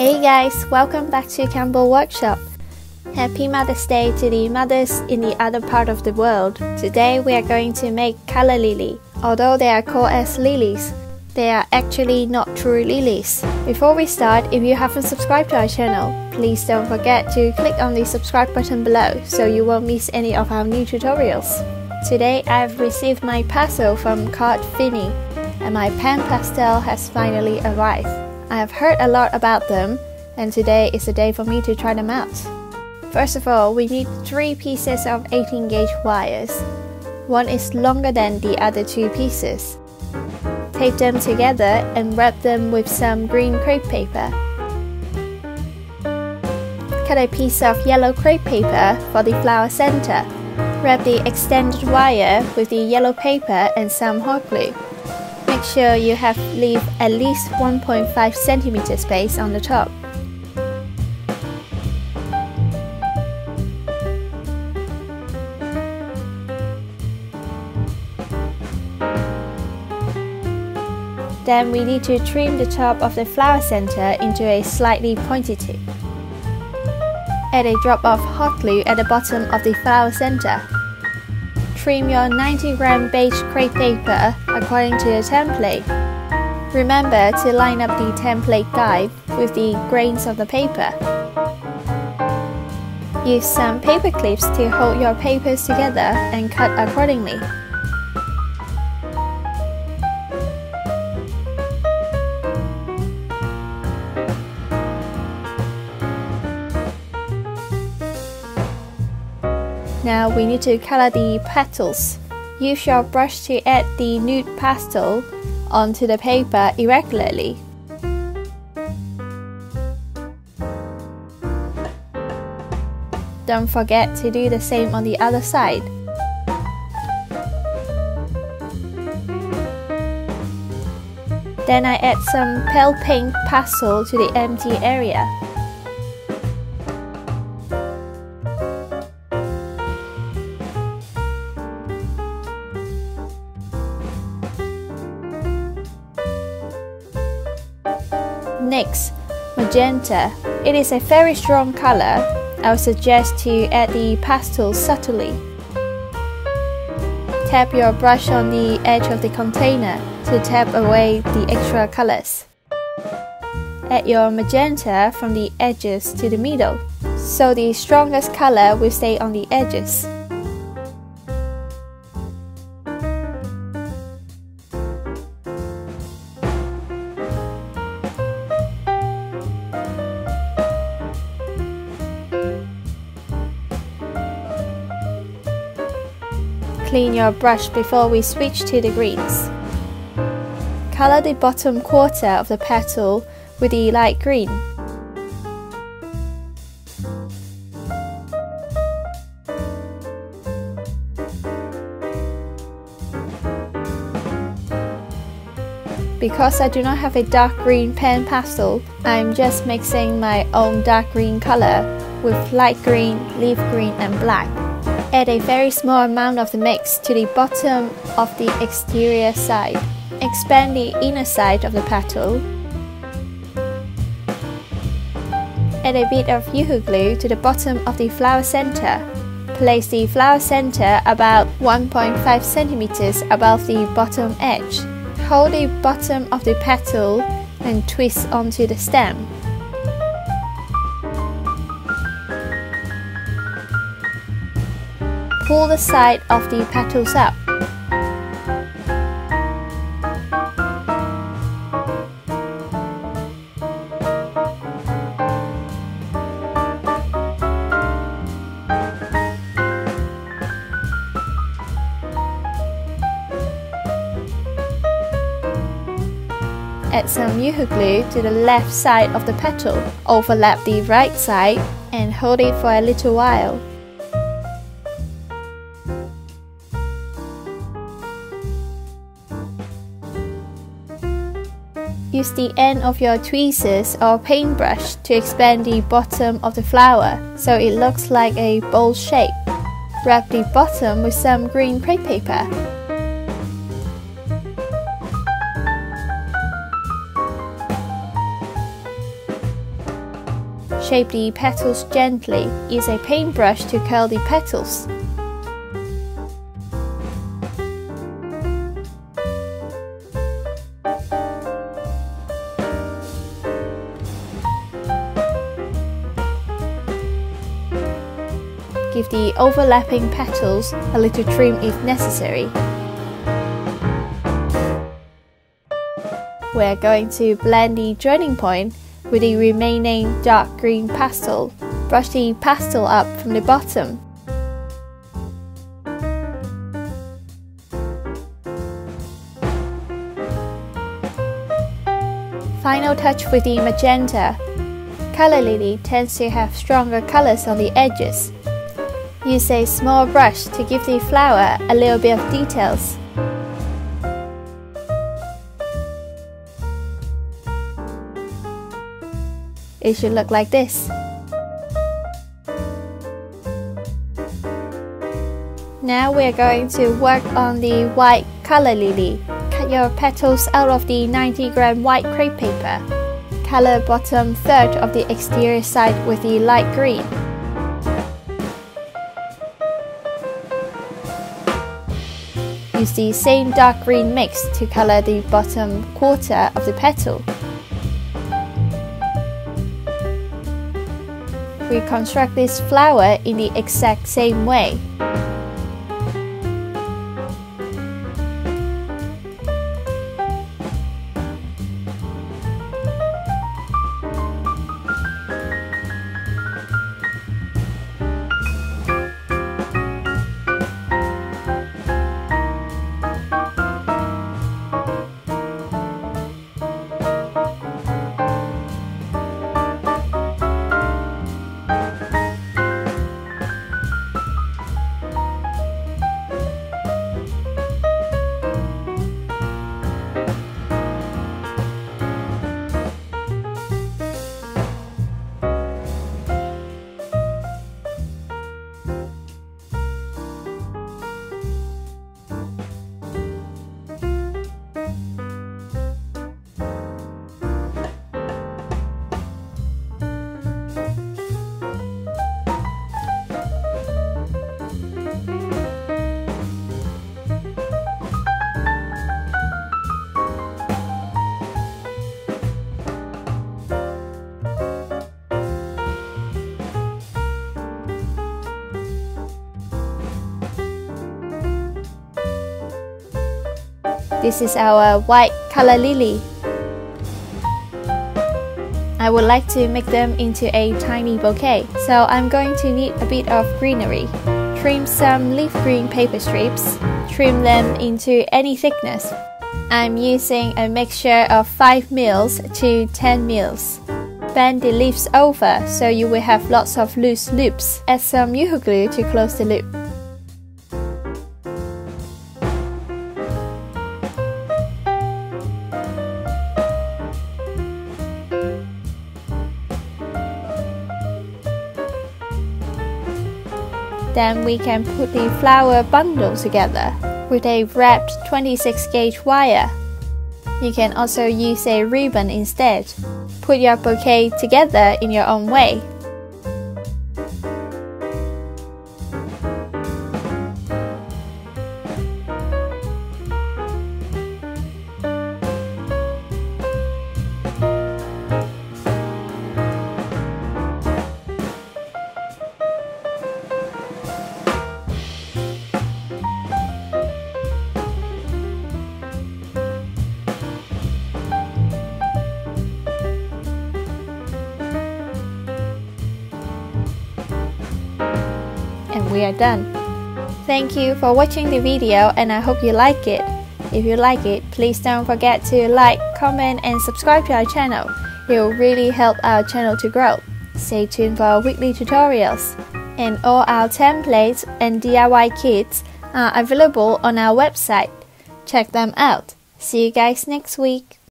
Hey guys, welcome back to Campbell Workshop. Happy Mother's Day to the mothers in the other part of the world. Today we are going to make Calla Lily. Although they are called as lilies, they are actually not true lilies. Before we start, if you haven't subscribed to our channel, please don't forget to click on the subscribe button below so you won't miss any of our new tutorials. Today I've received my parcel from Cart Fini and my PanPastel has finally arrived. I have heard a lot about them, and today is the day for me to try them out. First of all, we need 3 pieces of 18-gauge wires. One is longer than the other 2 pieces. Tape them together and wrap them with some green crepe paper. Cut a piece of yellow crepe paper for the flower center. Wrap the extended wire with the yellow paper and some hot glue. Make sure you have leave at least 1.5 cm space on the top. Then we need to trim the top of the flower center into a slightly pointed tip. Add a drop of hot glue at the bottom of the flower center. Trim your 90-gram beige crepe paper according to the template. Remember to line up the template guide with the grains of the paper. Use some paper clips to hold your papers together and cut accordingly. Now we need to color the petals. Use your brush to add the nude pastel onto the paper irregularly. Don't forget to do the same on the other side. Then I add some pale pink pastel to the empty area. Next, magenta. It is a very strong color. I would suggest to add the pastel subtly. Tap your brush on the edge of the container to tap away the extra colors. Add your magenta from the edges to the middle, so the strongest color will stay on the edges. Clean your brush before we switch to the greens. Color the bottom quarter of the petal with the light green. Because I do not have a dark green pen pastel, I'm just mixing my own dark green color with light green, leaf green and black. Add a very small amount of the mix to the bottom of the exterior side. Expand the inner side of the petal. Add a bit of UHU glue to the bottom of the flower center. Place the flower center about 1.5 centimeters above the bottom edge. Hold the bottom of the petal and twist onto the stem. Pull the side of the petals up. Add some UHU glue to the left side of the petal. Overlap the right side and hold it for a little while. Use the end of your tweezers or paintbrush to expand the bottom of the flower so it looks like a bowl shape. Wrap the bottom with some green crepe paper. Shape the petals gently. Use a paintbrush to curl the petals. Give the overlapping petals a little trim if necessary. We're going to blend the joining point with the remaining dark green pastel. Brush the pastel up from the bottom. Final touch with the magenta. Calla Lily tends to have stronger colours on the edges. Use a small brush to give the flower a little bit of details. It should look like this. Now we're going to work on the white Calla Lily. Cut your petals out of the 90-gram white crepe paper. Colour bottom third of the exterior side with the light green. Use the same dark green mix to colour the bottom quarter of the petal. Reconstruct this flower in the exact same way. This is our white Calla Lily. I would like to make them into a tiny bouquet, so I'm going to need a bit of greenery. Trim some leaf green paper strips. Trim them into any thickness. I'm using a mixture of 5 mils to 10 mils. Bend the leaves over so you will have lots of loose loops. Add some UHU glue to close the loop. Then we can put the flower bundle together with a wrapped 26-gauge wire. You can also use a ribbon instead. Put your bouquet together in your own way. We are done. Thank you for watching the video and I hope you like it. If you like it, please don't forget to like, comment and subscribe to our channel. It will really help our channel to grow. Stay tuned for our weekly tutorials. And all our templates and DIY kits are available on our website. Check them out. See you guys next week.